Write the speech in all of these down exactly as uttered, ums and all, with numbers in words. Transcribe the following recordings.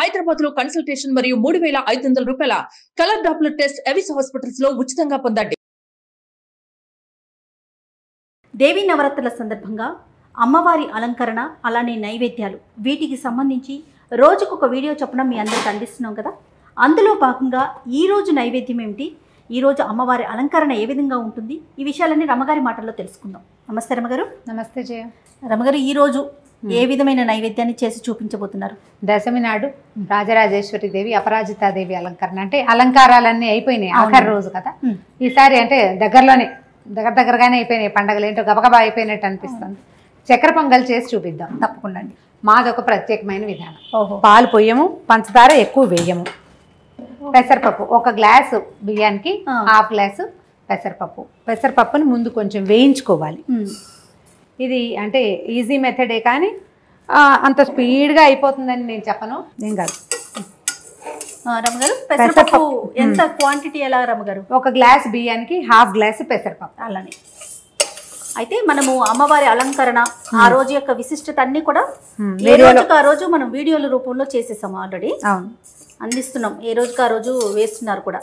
హైదరాబాద్ లో కన్సల్టేషన్ మరియు మూడు వేల ఐదు వందల రూపాయల colour Doppler test Avis hospitals లో ఉచితంగా పొందండి। దేవి నవరాత్రుల సందర్భంగా అమ్మవారి అలంకరణ అలానే నైవేద్యాలు వీటికి సంబంధించి రోజుకొక వీడియో చొప్పున మీ అందరికీ అందిస్తున్నాం కదా। అందులో భాగంగా ఈ రోజు నైవేద్యం ఏంటి, ఈ రోజు అమ్మవారి అలంకరణ ఏ విధంగా ఉంటుంది, ఈ విషయాలన్నీ రమగారి మాటల్లో తెలుసుకుందాం। నమస్తే రమగారు। నమస్తే జయ రమగారు। ఈ రోజు ఏ విధమైన నైవేద్యాన్ని చేసి చూపించబోతున్నారు? దశమి నాడు రాజరాజేశ్వరి దేవి అపరాజితాదేవి అలంకరణ, అంటే అలంకారాలన్నీ అయిపోయినాయి ఆఖరి రోజు కదా ఈసారి, అంటే దగ్గరలోనే దగ్గర దగ్గరగానే అయిపోయినాయి పండగలు, ఏంటో గబగబా అయిపోయినట్టు అనిపిస్తుంది। చక్కెర పొంగల్ చేసి చూపిద్దాం తప్పకుండా అండి। మాదొక ప్రత్యేకమైన విధానం, పాలు పొయ్యము, పంచదార ఎక్కువ వేయము, పెసరపప్పు ఒక గ్లాసు బియ్యానికి హాఫ్ గ్లాసు పెసరపప్పు, పెసరపప్పుని ముందు కొంచెం వేయించుకోవాలి। ఇది అంటే ఈజీ మెథడే కానీ అంత స్పీడ్గా అయిపోతుందని నేను చెప్పను। ఏం కాదు రమగారు, పెసరపప్పు ఎంత క్వాంటిటీ ఎలా రమగారు? ఒక గ్లాస్ బియ్యానికి హాఫ్ గ్లాస్ పెసరపప్పు అలానే। అయితే మనము అమ్మవారి అలంకరణ ఆ రోజు యొక్క విశిష్టత అన్ని కూడా ఆ రోజు మనం వీడియోల రూపంలో చేసేసాము, ఆల్రెడీ అందిస్తున్నాం, ఏ రోజుకి ఆ రోజు వేస్తున్నారు కూడా।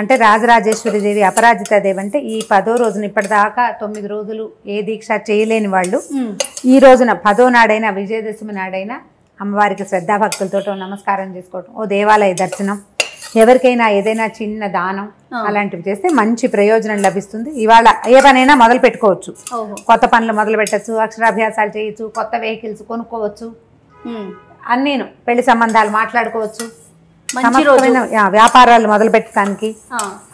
అంటే రాజరాజేశ్వరి దేవి అపరాజిత దేవి అంటే ఈ పదో రోజున, ఇప్పటిదాకా తొమ్మిది రోజులు ఏ దీక్ష చేయలేని వాళ్ళు ఈ రోజున పదో నాడైనా విజయదశమి నాడైనా అమ్మవారికి శ్రద్ధాభక్తులతో నమస్కారం చేసుకోవటం, ఓ దేవాలయ దర్శనం, ఎవరికైనా ఏదైనా చిన్న దానం అలాంటివి చేస్తే మంచి ప్రయోజనం లభిస్తుంది। ఇవాళ ఏ పనైనా మొదలు పెట్టుకోవచ్చు, కొత్త పనులు మొదలు పెట్టచ్చు, అక్షరాభ్యాసాలు చేయొచ్చు, కొత్త వెహికల్స్ కొనుక్కోవచ్చు, అన్నీను పెళ్లి సంబంధాలు మాట్లాడుకోవచ్చు, వ్యాపారాలు మొదలు పెట్టడానికి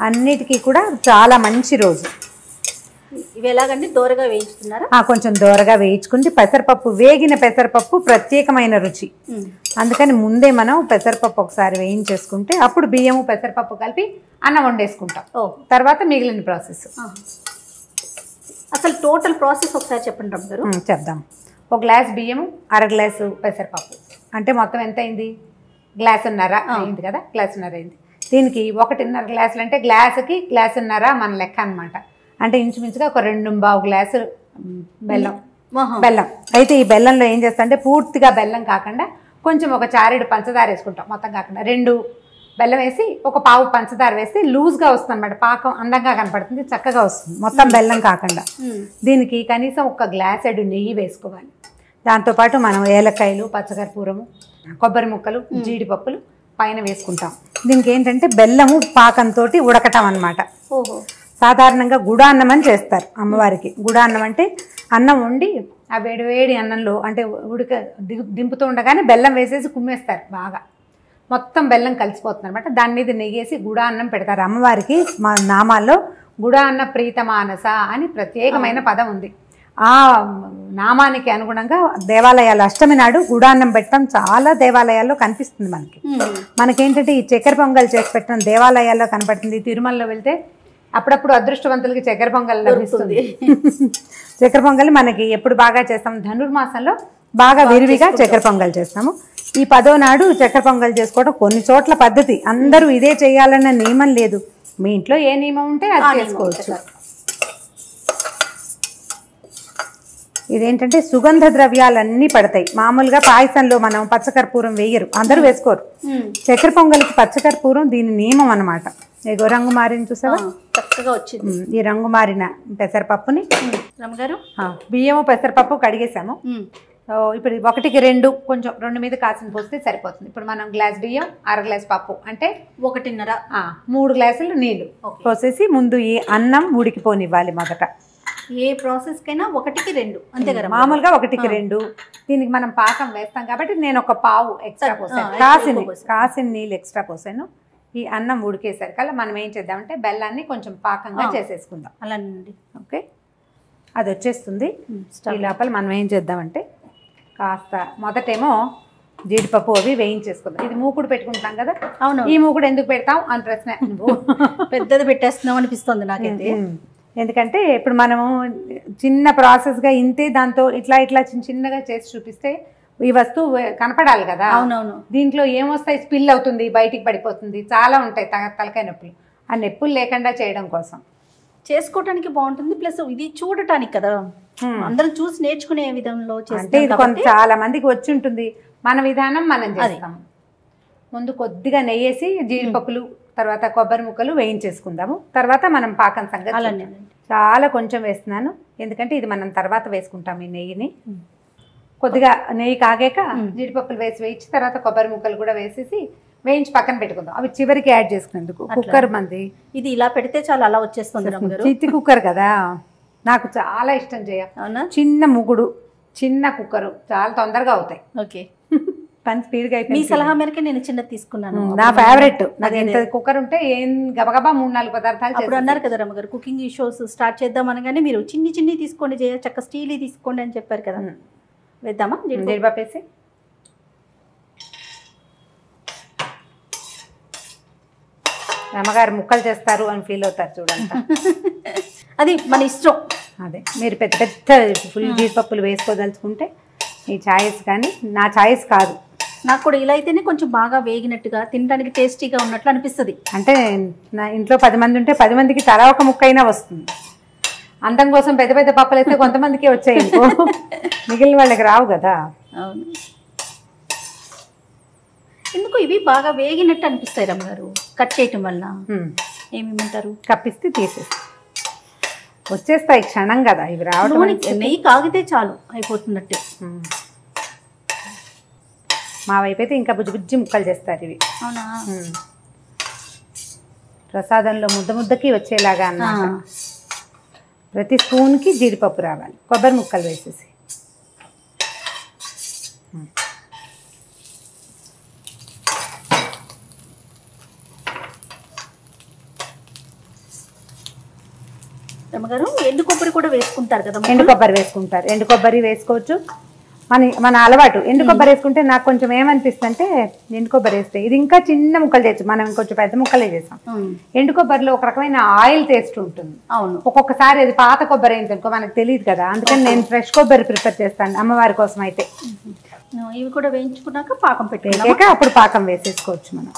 అన్నిటికీ కూడా చాలా మంచి రోజు। దోరగా వేయించుకున్నారా? కొంచెం దోరగా వేయించుకుంటే పెసరపప్పు, వేగిన పెసరపప్పు ప్రత్యేకమైన రుచి, అందుకని ముందే మనం పెసరపప్పు ఒకసారి వేయించేసుకుంటే అప్పుడు బియ్యము పెసరపప్పు కలిపి అన్నం వండేసుకుంటాం, తర్వాత మిగిలిన ప్రాసెస్। అసలు టోటల్ ప్రాసెస్ ఒకసారి చెప్పండి చెప్దాం। ఒక గ్లాస్ బియ్యము, అర గ్లాసు పెసరపప్పు, అంటే మొత్తం ఎంత అయింది? గ్లాసున్నర అయింది కదా, గ్లాసున్నర అయింది। దీనికి ఒకటిన్నర గ్లాసులు, అంటే గ్లాసుకి గ్లాసున్నర మన లెక్క అనమాట, అంటే ఇంచుమించుగా ఒక రెండు బావు గ్లాసులు బెల్లం బెల్లం అయితే ఈ బెల్లంలో ఏం చేస్తా అంటే పూర్తిగా బెల్లం కాకుండా కొంచెం ఒక చారేడు పంచదార వేసుకుంటాం, మొత్తం కాకుండా రెండు బెల్లం వేసి ఒక పావు పంచదార వేస్తే లూజ్గా వస్తుంది అనమాట, పాకం అందంగా కనపడుతుంది, చక్కగా వస్తుంది మొత్తం బెల్లం కాకుండా। దీనికి కనీసం ఒక గ్లాసుడు నెయ్యి వేసుకోవాలి, దాంతోపాటు మనం ఏలకాయలు, పచ్చకర్పూరము, కొబ్బరి ముక్కలు, జీడిపప్పులు పైన వేసుకుంటాం। దీనికి ఏంటంటే బెల్లము పాకంతో ఉడకటం అనమాట। సాధారణంగా గుడాన్నం అని చేస్తారు అమ్మవారికి, గుడాన్నం అంటే అన్నం వండి ఆ వేడి వేడి అన్నంలో అంటే ఉడక దింపుతూ ఉండగానే బెల్లం వేసేసి కుమ్మేస్తారు, బాగా మొత్తం బెల్లం కలిసిపోతుంది అనమాట, దాని మీద నెయ్యేసి గుడాన్నం పెడతారు అమ్మవారికి। మా నామాల్లో గుడాన్న ప్రీత మానస అని ప్రత్యేకమైన పదం ఉంది, ఆ నామానికి అనుగుణంగా దేవాలయాలు అష్టమి నాడు గుడాన్నం పెట్టడం చాలా దేవాలయాల్లో కనిపిస్తుంది మనకి మనకేంటంటే ఈ చక్కెర పొంగల్ చేసి పెట్టడం దేవాలయాల్లో కనపడుతుంది। తిరుమలలో వెళ్తే అప్పుడప్పుడు అదృష్టవంతులకి చక్కెర పొంగల్ లభిస్తుంది। చక్కెర పొంగల్ మనకి ఎప్పుడు బాగా చేస్తాము? ధనుర్మాసంలో బాగా విరివిగా చక్కెర పొంగల్ చేస్తాము। ఈ పదో నాడు చక్కెర పొంగల్ చేసుకోవడం కొన్ని చోట్ల పద్ధతి, అందరూ ఇదే చేయాలన్న నియమం లేదు, మీ ఇంట్లో ఏ నియమం ఉంటే అది చేసుకోవచ్చు। ఇదేంటంటే సుగంధ ద్రవ్యాలన్నీ పడతాయి, మామూలుగా పాయసంలో మనం పచ్చకర్పూరం వేయరు, అందరూ వేసుకోరు, చక్కెర పొంగల్కి పచ్చకర్పూరం దీని నియమం అనమాట। ఏగో రంగు మారిన చూసావా, చక్కగా వచ్చింది ఈ రంగు మారిన పెసరపప్పుని రమగారు, బియ్యము పెసరపప్పు కడిగేసాము, ఇప్పుడు ఒకటికి రెండు కొంచెం రెండు మీద కాసిన పోస్తే సరిపోతుంది। ఇప్పుడు మనం గ్లాస్ బియ్యం, అర గ్లాస్ పప్పు, అంటే ఒకటిన్నర మూడు గ్లాసులు నీళ్లు పోసేసి ముందు ఈ అన్నం ఉడికిపోనివ్వాలి మొదట, ఏ ప్రాసెస్ కైనా ఒకటికి రెండు అంతే కదా మామూలుగా ఒకటికి రెండు। దీనికి మనం పాకం వేస్తాం కాబట్టి నేను ఒక పావు ఎక్స్ట్రా పోసాను, కాసిన కాసిన నీళ్ళు ఎక్స్ట్రా పోసాను। ఈ అన్నం ఉడికేసరికల్లా మనం ఏం చేద్దామంటే బెల్లాన్ని కొంచెం పాకంగా చేసేసుకుందాం అలా అండి। ఓకే, అది వచ్చేస్తుంది। ఈ లోపల మనం ఏం చేద్దామంటే కాస్త మొదటేమో జీడిపప్పు అవి వేయించేసుకుందాం, ఇది మూకుడు పెట్టుకుంటాం కదా, అవును ఈ మూకుడు ఎందుకు పెడతాం అని ప్రశ్న, పెద్దది పెట్టేస్తున్నాం అనిపిస్తుంది నాకైతే, ఎందుకంటే ఇప్పుడు మనము చిన్న ప్రాసెస్గా ఇంతే దాంతో ఇట్లా ఇట్లా చిన్న చిన్నగా చేసి చూపిస్తే ఈ వస్తువు కనపడాలి కదా, అవునవును దీంట్లో ఏమొస్తాయి, స్పిల్ అవుతుంది, బయటికి పడిపోతుంది, చాలా ఉంటాయి తలకాయ నొప్పులు, ఆ నొప్పులు లేకుండా చేయడం కోసం చేసుకోవటానికి బాగుంటుంది, ప్లస్ ఇది చూడటానికి కదా అందరం చూసి నేర్చుకునే విధంలో చేస్తే, చాలా మందికి వచ్చి ఉంటుంది మన విధానం మనం చేస్తాం. ముందు కొద్దిగా నెయ్యేసి జీడిపప్పులు తర్వాత కొబ్బరి ముక్కలు వేయించేసుకుందాము. తర్వాత మనం పాకం సంగతి అలానే చాలా కొంచెం వేస్తున్నాను, ఎందుకంటే ఇది మనం తర్వాత వేసుకుంటాం. ఈ నెయ్యిని కొద్దిగా నెయ్యి కాగాక జీడిపప్పులు వేసి వేయించి తర్వాత కొబ్బరి ముక్కలు కూడా వేసేసి వేయించి పక్కన పెట్టుకుందాం. అవి చివరికి యాడ్ చేసుకునేందుకు కుక్కర్ మంది ఇది ఇలా పెడితే చాలా అలా వచ్చేస్తుంది. చిట్టి కుక్కర్ కదా, నాకు చాలా ఇష్టం చేయ. చిన్న ముగుడు చిన్న కుక్కరు చాలా తొందరగా అవుతాయి. ఓకే పని స్పీడ్గా అయిపోయింది. మీ సలహా మేరకే నేను చిన్నది తీసుకున్నాను, నా ఫేవరెట్. నాకు ఎంత కుక్కర్ ఉంటే ఏం గబగబా మూడు నాలుగు పదార్థాలు. ఇప్పుడు అన్నారు కదా రమ్మగారు, కుకింగ్ షోస్ స్టార్ట్ చేద్దాం అనగానే మీరు చిన్ని చిన్ని తీసుకోండి చేయ, చక్క స్టీల్ తీసుకోండి అని చెప్పారు కదా. వేద్దామా జీడిపప్పు వేసి? అమ్మగారు ముక్కలు చేస్తారు అని ఫీల్ అవుతారు చూడండి, అది మన ఇష్టం. అదే మీరు పెద్ద పెద్ద ఫుల్ జీడిపప్పులు వేసుకోదలుచుకుంటే ఈ ఛాయిస్, కానీ నా ఛాయిస్ కాదు. నాకు కూడా ఇలా అయితేనే కొంచెం బాగా వేగినట్టుగా తినడానికి టేస్టీగా ఉన్నట్లు అనిపిస్తుంది. అంటే నా ఇంట్లో పది మంది ఉంటే పది మందికి తలా ఒక ముక్క అయినా వస్తుంది. అందం కోసం పెద్ద పెద్ద పప్పులు అయితే కొంతమందికి వచ్చాయి, మిగిలిన వాళ్ళకి రావు కదా. అవును, ఎందుకు ఇవి బాగా వేగినట్టు అనిపిస్తాయి రమ్మగారు కట్ చేయటం వల్ల. ఏమేమంటారు? కప్పిస్తే తీసేస్తాయి, వచ్చేస్తాయి క్షణం కదా ఇవి రావడం. నెయ్యి కాగితే చాలు అయిపోతున్నట్టే. మా వైపు అయితే ఇంకా బుజ్జి బుజ్జి ముక్కలు చేస్తారు ఇవి. అవునా? ప్రసాదంలో ముద్ద ముద్దకి వచ్చేలాగా అన్నమాట. ప్రతి స్పూన్కి జీడిపప్పు రావాలి. కొబ్బరి ముక్కలు వేసేసి ఎండు కొబ్బరి కూడా వేసుకుంటారు కదా? ఎండు కొబ్బరి వేసుకుంటారు, ఎండు కొబ్బరి వేసుకోవచ్చు. మన మన అలవాటు ఎండు కొబ్బరి వేసుకుంటే నాకు కొంచెం ఏమనిపిస్తుంది అంటే, ఎండు కొబ్బరి వేస్తే ఇది ఇంకా చిన్న ముక్కలు చేయొచ్చు, మనం ఇంకొంచెం పెద్ద ముక్కలే చేసాం. ఎండు కొబ్బరిలో ఒక రకమైన ఆయిల్ టేస్ట్ ఉంటుంది. అవును, ఒక్కొక్కసారి అది పాత కొబ్బరి అయిందనుకో మనకు తెలియదు కదా, అందుకని నేను ఫ్రెష్ కొబ్బరి ప్రిపేర్ చేస్తాను అమ్మవారి కోసం. అయితే ఇవి కూడా వేయించుకున్నాక పాకం పెట్టాక అప్పుడు పాకం వేసేసుకోవచ్చు మనం.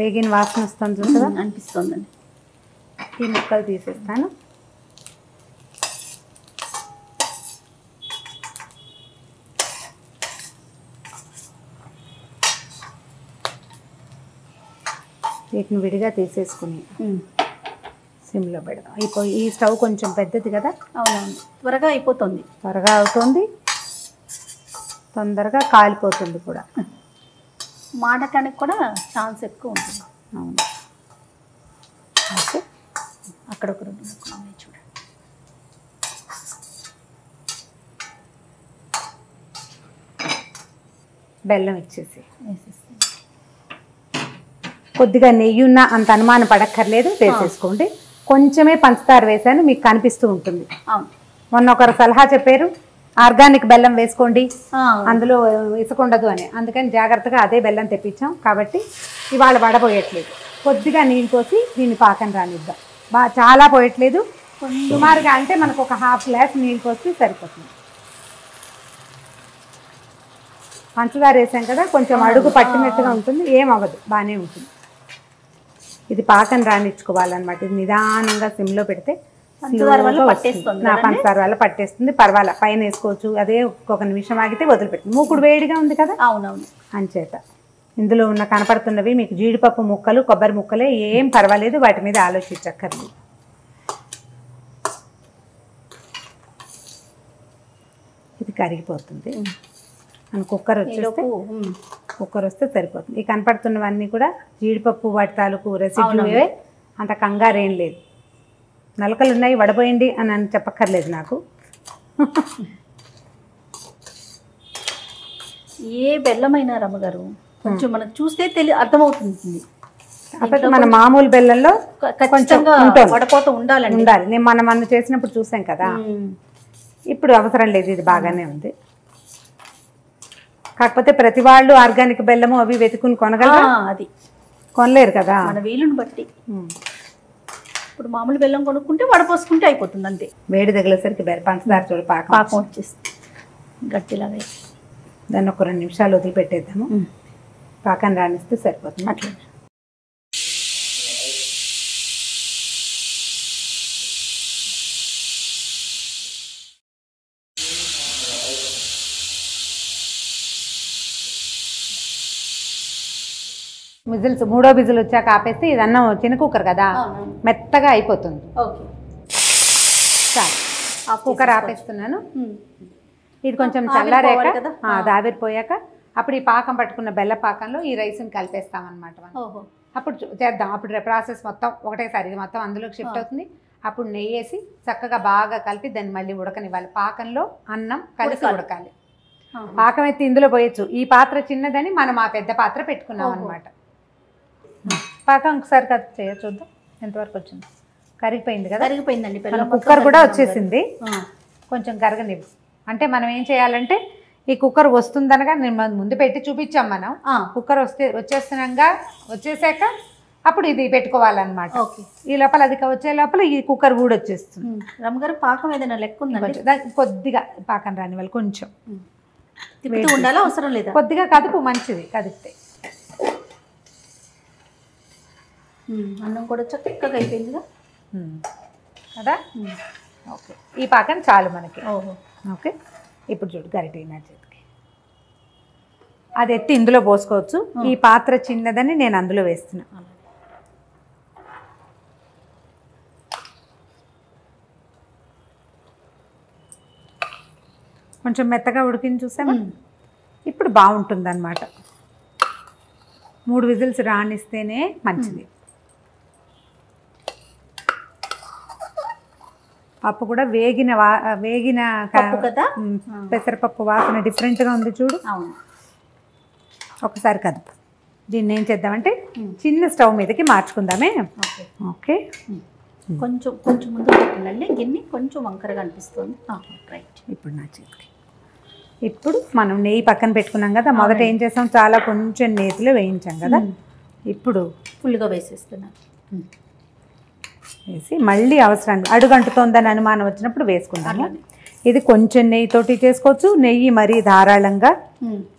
వేగిన వాసన వస్తుంది చూస్తుందా అనిపిస్తుందండి. ఈ ముక్కలు తీసేస్తాను. వీటిని విడిగా తీసేసుకుని సిమ్లో పెడదాం. అయిపోయి ఈ స్టవ్ కొంచెం పెద్దది కదా. అవునవును, త్వరగా అయిపోతుంది, త్వరగా అవుతుంది, తొందరగా కాలిపోతుంది కూడా, మాడటానికి కూడా ఛాన్స్ ఎక్కువ ఉంటుంది. అవును, ఓకే. అక్కడ ఒక రెండు ముక్కలు చూడండి. బెల్లం ఇచ్చేసి వేసేసి కొద్దిగా నెయ్యి ఉన్నా అంత అనుమానం పడక్కర్లేదు, వేసేసుకోండి. కొంచెమే పంచదార వేసాను, మీకు కనిపిస్తూ ఉంటుంది. అవును, మొన్న ఒకరు సలహా చెప్పారు ఆర్గానిక్ బెల్లం వేసుకోండి అందులో ఇసుకుండదు అని, అందుకని జాగ్రత్తగా అదే బెల్లం తెప్పించాం. కాబట్టి ఇవాళ వడపోయట్లేదు, కొద్దిగా నీళ్ళు పోసి దీన్ని పాకం రానిద్దాం. బా చాలా పోయట్లేదు, సుమారుగా అంటే మనకు ఒక హాఫ్ గ్లాస్ నీళ్ళు పోసి సరిపోతుంది. పంచదార వేసాం కదా, కొంచెం అడుగు పట్టినట్టుగా ఉంటుంది, ఏమవ్వదు, బాగానే ఉంటుంది. ఇది పాకం రానిచ్చుకోవాలన్నమాట. ఇది నిదానంగా సిమ్లో పెడితే పంచదార వల్ల పట్టేస్తుంది, పంచదార వల్ల పట్టేస్తుంది. పర్వాలా, పైన వేసుకోవచ్చు, అదే ఒక్కొక్క నిమిషం ఆగితే వదిలిపెట్టింది. మూకుడు వేడిగా ఉంది కదా. అవునవును, అంచేత ఇందులో ఉన్న కనపడుతున్నవి మీకు జీడిపప్పు ముక్కలు కొబ్బరి ముక్కలే, ఏం పర్వాలేదు, వాటి మీద ఆలోచించక్కర్లేదు. ఇది కరిగిపోతుంది మన కుక్కర్ వచ్చేస్తే, కుక్కర్ వస్తే సరిపోతుంది. ఈ కనపడుతున్నవన్నీ కూడా జీడిపప్పు వాటి తాలూకు రెసిపీ, అంత కంగారేం లేదు. నలకలు ఉన్నాయి వడపోయండి అని అని చెప్పక్కర్లేదు నాకు. ఏ బెల్లమైనా రమ్మగారు కొంచెం మనకు చూస్తే తెలి అర్థమవుతుంది. అప్పుడు మన మామూలు బెల్లంలో ఖచ్చితంగా వడపోతూ ఉండాలి ఉండాలి నేను మనం మనం చేసినప్పుడు చూసాం కదా. ఇప్పుడు అవసరం లేదు, ఇది బాగానే ఉంది. కాకపోతే ప్రతి వాళ్ళు ఆర్గానిక్ బెల్లము అవి వెతుకుని కొనగలరా? అది కొనలేరు కదా, మన వీలుని బట్టి. ఇప్పుడు మామూలు బెల్లం కొనుక్కుంటే వడపోసుకుంటే అయిపోతుంది, అంతే. వేడి తగిలేసరికి పంచదార చూడ పాకం పాకం వచ్చేస్తుంది గట్టిలాగా. దాన్ని ఒక రెండు నిమిషాలు వదిలిపెట్టేద్దాము, పాకం రాణిస్తే సరిపోతుంది. అట్లా విజిల్స్ మూడో విజిల్ వచ్చాక ఆపేస్తే ఇది అన్నం చిన్న కుక్కర్ కదా మెత్తగా అయిపోతుంది. ఓకే సరే ఆ కుక్కర్ ఆపేస్తున్నాను. ఇది కొంచెం చల్లారాక ఆ దావిరిపోయాక అప్పుడు ఈ పాకం పట్టుకున్న బెల్ల పాకంలో ఈ రైస్ని కలిపేస్తాం అన్నమాట మనం. ఓహో అప్పుడు చేద్దాం. అప్పుడు ప్రాసెస్ మొత్తం ఒకటేసారి ఇది మొత్తం అందులోకి షిఫ్ట్ అవుతుంది. అప్పుడు నెయ్యి వేసి చక్కగా బాగా కలిపి దాన్ని మళ్ళీ ఉడకనివ్వాలి. పాకంలో అన్నం కలిసి ఉడకాలి. పాకం అయితే ఇందులో పోయచ్చు. ఈ పాత్ర చిన్నదని మనం ఆ పెద్ద పాత్ర పెట్టుకున్నాం అనమాట. పాకం ఒకసారి కట్ చేయ చూద్దాం ఎంతవరకు వచ్చింది. కరిగిపోయింది కదా? కరిగిపోయిందండి. కుక్కర్ కూడా వచ్చేసింది. కొంచెం కరగనివ్వు. అంటే మనం ఏం చేయాలంటే ఈ కుక్కర్ వస్తుందనగా నేను ముందు పెట్టి చూపించాం మనం. కుక్కర్ వస్తే వచ్చేస్తున్నాగా వచ్చేసాక అప్పుడు ఇది పెట్టుకోవాలన్నమాట. ఈ లోపల అది వచ్చే లోపల ఈ కుక్కర్ కూడా వచ్చేస్తుంది. రమ్మగారు పాకం ఏదైనా లెక్క ఉందండి? కొద్దిగా పాకం రాని వాళ్ళు కొంచెం తిప్పుతూ ఉండాలి. అవసరం లేదు, కొద్దిగా కదుపు మంచిది. కదిపితే అన్నం కూడా చక్కగా అయిపోయింది కదా. ఓకే ఈ పాకం చాలు మనకి. ఓకే ఇప్పుడు చూడు గరిటె నా చేతికి. అది ఎత్తి ఇందులో పోసుకోవచ్చు. ఈ పాత్ర చిన్నదని నేను అందులో వేస్తున్నా. కొంచెం మెత్తగా ఉడికించి చూసాము ఇప్పుడు బాగుంటుంది అన్నమాట. మూడు విజిల్స్ రానిస్తేనే మంచిది. పప్పు కూడా వేగిన వా వేగిన పెసరపప్పు వాసన డిఫరెంట్గా ఉంది చూడు. అవును ఒకసారి కదుపు. దీన్ని ఏం చేద్దామంటే చిన్న స్టవ్ మీదకి మార్చుకుందామే. ఓకే కొంచెం కొంచెం ముందు పెట్టండి. గిన్నె కొంచెం వంకరగా అనిపిస్తుంది. రైట్ ఇప్పుడు నా చేతికి. ఇప్పుడు మనం నెయ్యి పక్కన పెట్టుకున్నాం కదా, మొదట ఏం చేసాం చాలా కొంచెం నేతిలో వేయించాం కదా. ఇప్పుడు ఫుల్గా వేసేస్తున్నాం. వేసి మళ్ళీ అవసరానికి అడుగంటుతోందని అనుమానం వచ్చినప్పుడు వేసుకుందాం. ఇది కొంచెం నెయ్యితోటి చేసుకోవచ్చు, నెయ్యి మరీ ధారాళంగా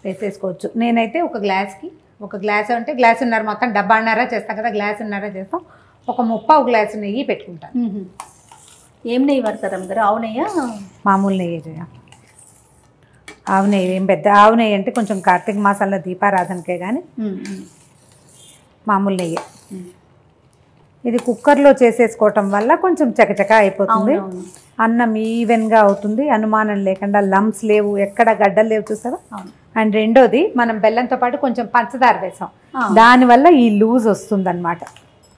వేసేసుకోవచ్చు. నేనైతే ఒక గ్లాస్కి ఒక గ్లాస్ అంటే గ్లాస్ ఉన్నర మొత్తం డబ్బాన్నర చేస్తాం కదా, గ్లాస్ ఉన్నర చేస్తాం. ఒక ముప్పావు గ్లాసు నెయ్యి పెట్టుకుంటాను. ఏం నెయ్యి పడతారు అమ్మగారు? ఆవు నెయ్యి మామూలు నెయ్యి చేయ ఆవు నెయ్యి. ఏం పెద్ద ఆవు నెయ్యి అంటే కొంచెం కార్తీక మాసంలో దీపారాధనకే కానీ మామూలు నెయ్యి. ఇది కుక్కర్లో చేసేసుకోవటం వల్ల కొంచెం చకచక అయిపోతుంది. అన్నం ఈవెన్గా అవుతుంది, అనుమానం లేకుండా. లమ్స్ లేవు, ఎక్కడ గడ్డలు లేవు చూసారా. అండ్ రెండోది మనం బెల్లంతో పాటు కొంచెం పంచదార వేసాం, దానివల్ల ఈ లూజ్ వస్తుంది అనమాట.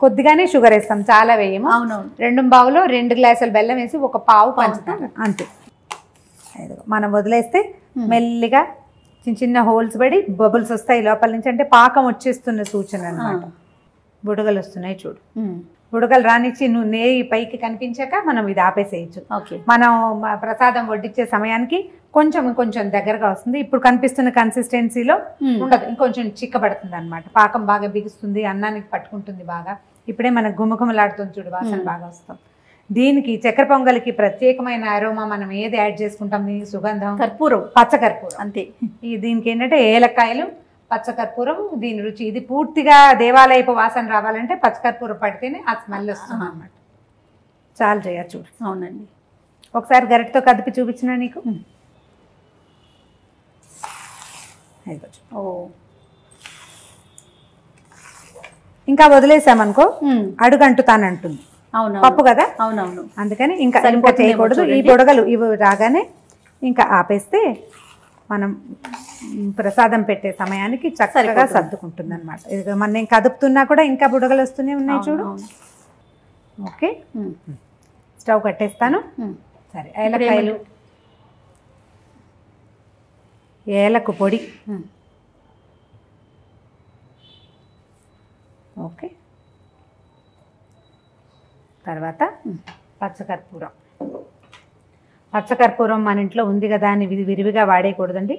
కొద్దిగానే షుగర్ వేస్తాం, చాలా వేయము. అవునవును రెండు బావులో రెండు గ్లాసులు బెల్లం వేసి ఒక పావు పంచుతాం అంతే. మనం వదిలేస్తే మెల్లిగా చిన్న చిన్న హోల్స్ పడి బబుల్స్ వస్తాయి లోపల నుంచి. అంటే పాకం వచ్చేస్తున్న సూచన అనమాట. బుడగలు వస్తున్నాయి చూడు. బుడగలు రానిచ్చి నువ్వు నెయ్యి పైకి కనిపించాక మనం ఇది ఆపేసేయచ్చు. మనం ప్రసాదం వడ్డించే సమయానికి కొంచెం కొంచెం దగ్గరగా వస్తుంది. ఇప్పుడు కనిపిస్తున్న కన్సిస్టెన్సీలో ఉండదు, ఇంకొంచెం చిక్కబడుతుంది అనమాట. పాకం బాగా బిగుస్తుంది, అన్నానికి పట్టుకుంటుంది బాగా. ఇప్పుడే మనకు గుమగుమలాడుతుంది చూడు, వాసన బాగా వస్తుంది. దీనికి చక్కెర పొంగలికి ప్రత్యేకమైన అరోమా మనం ఏది యాడ్ చేసుకుంటాం? సుగంధం కర్పూరం, పచ్చకర్పూరం అంతే. ఈ దీనికి ఏంటంటే ఏలక్కాయలు, పచ్చకర్పూరం దీని రుచి. ఇది పూర్తిగా దేవాలయపు వాసన రావాలంటే పచ్చకర్పూరం పడితేనే ఆ స్మెల్ వస్తుంది అనమాట. చాలా చేయాలి చూడు. అవునండి ఒకసారి గరిటతో కదిపి చూపించినా నీకు. ఇంకా వదిలేసామనుకో అడుగంటుతానంటుంది. అవును పప్పు కదా. అవునవును అందుకని ఇంకా ఇంకా చేయకూడదు. ఈ బుడగలు ఇవి రాగానే ఇంకా ఆపేస్తే మనం ప్రసాదం పెట్టే సమయానికి చక్కగా సర్దుకుంటుంది అనమాట. ఇది మనం నేను కదుపుతున్నా కూడా ఇంకా బుడగలు వస్తూనే ఉన్నాయి చూడు. ఓకే స్టవ్ కట్టేస్తాను. సరే ఏలకాయలు, ఏలకు పొడి. ఓకే తర్వాత పచ్చకర్పూరం. పచ్చకర్పూరం మన ఇంట్లో ఉంది కదా అని విరివిగా వాడేయకూడదండి,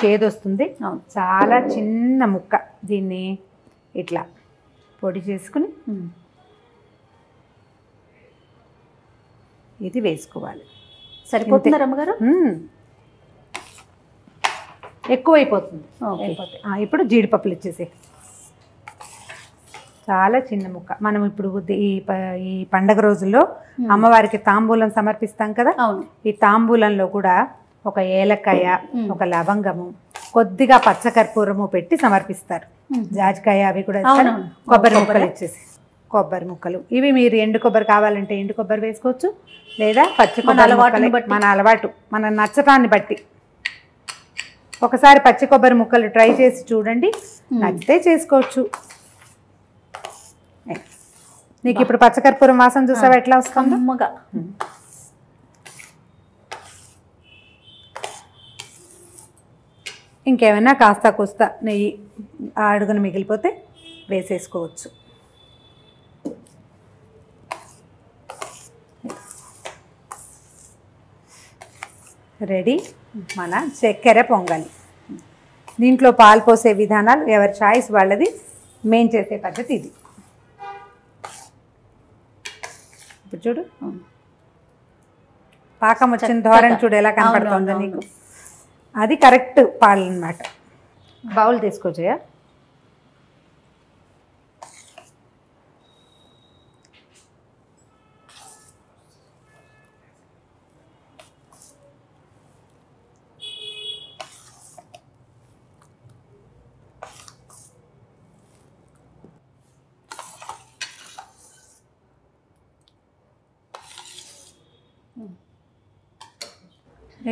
చేదొస్తుంది. చాలా చిన్న ముక్క దీన్ని ఇట్లా పొడి చేసుకుని ఇది వేసుకోవాలి. సరిపోతుందా రమ్మగారు? ఎక్కువైపోతుంది. ఇప్పుడు జీడిపప్పులు ఇచ్చేసి చాలా చిన్న ముక్క. మనం ఇప్పుడు ఈ ఈ పండగ రోజుల్లో అమ్మవారికి తాంబూలం సమర్పిస్తాం కదా, ఈ తాంబూలంలో కూడా ఒక ఏలకాయ, ఒక లవంగము, కొద్దిగా పచ్చ కర్పూరము పెట్టి సమర్పిస్తారు. జాజికాయ అవి కూడా ఇస్తారు. కొబ్బరి ముక్కలు ఇచ్చేసి కొబ్బరి ముక్కలు ఇవి మీరు ఎండు కొబ్బరి కావాలంటే ఎండు కొబ్బరి వేసుకోవచ్చు, లేదా పచ్చి కొబ్బరి ముక్కలు మన అలవాటు మన నచ్చటాన్ని బట్టి. ఒకసారి పచ్చి కొబ్బరి ముక్కలు ట్రై చేసి చూడండి, నచ్చితే చేసుకోవచ్చు. నీకు ఇప్పుడు పచ్చకర్పూరం వాసన చూసావా ఎట్లా వస్తుందో? ఇంకేమైనా కాస్త కూస్తా నెయ్యి ఆ అడుగున మిగిలిపోతే వేసేసుకోవచ్చు. రెడీ మన చక్కెర పొంగలి. దీంట్లో పాలు పోసే విధానాలు ఎవరి చాయిస్ వాళ్ళది, మేము చేసే పద్ధతి ఇది. ఇప్పుడు చూడు పాకం వచ్చిన ధోరణి చూడు ఎలా కనపడుతుందో నీకు, అది కరెక్ట్ పాలు అన్నమాట. బౌల్ తీసుకోవచ్చా?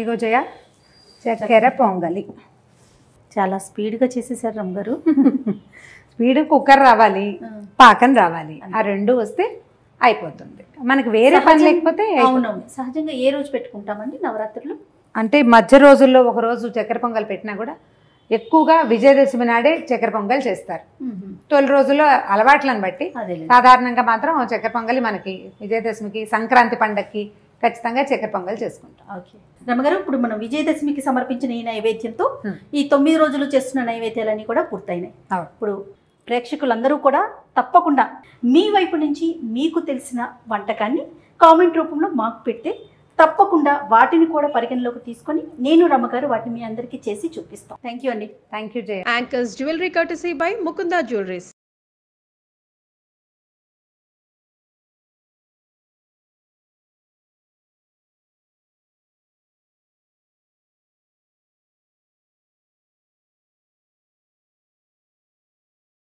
ఇగో జయ చక్కెర పొంగలి చాలా స్పీడ్గా చేసేసారు రమ్మగారు. స్పీడ్ కుక్కర్ రావాలి, పాకం రావాలి, ఆ రెండు వస్తే అయిపోతుంది మనకి, వేరే పని లేకపోతే. అవునవును. సహజంగా ఏ రోజు పెట్టుకుంటామండి నవరాత్రులు అంటే? మధ్య రోజుల్లో ఒకరోజు చక్కెర పొంగలి పెట్టినా కూడా ఎక్కువగా విజయదశమి నాడే చక్కెర పొంగలి చేస్తారు. తొలి రోజుల్లో అలవాట్లను బట్టి సాధారణంగా మాత్రం చక్కెర పొంగలి మనకి విజయదశమికి, సంక్రాంతి పండగకి ఖచ్చితంగా చక్కెర పొంగల్ చేసుకుంటాం. ఓకే రమ్మగారు, ఇప్పుడు మనం విజయదశమికి సమర్పించిన ఈ నైవేద్యంతో ఈ తొమ్మిది రోజులు చేస్తున్న నైవేద్యాలన్నీ కూడా పూర్తయినాయి. ఇప్పుడు ప్రేక్షకులందరూ కూడా తప్పకుండా మీ వైపు నుంచి మీకు తెలిసిన వంటకాన్ని కామెంట్ రూపంలో మాకు పెడితే తప్పకుండా వాటిని కూడా పరిగణలోకి తీసుకొని నేను రమ్మగారు వాటిని మీ అందరికీ చేసి చూపిస్తాం. థ్యాంక్ యూ అండి. Thank you Jaya. Anchors jewellery courtesy by Mukunda jewelleries.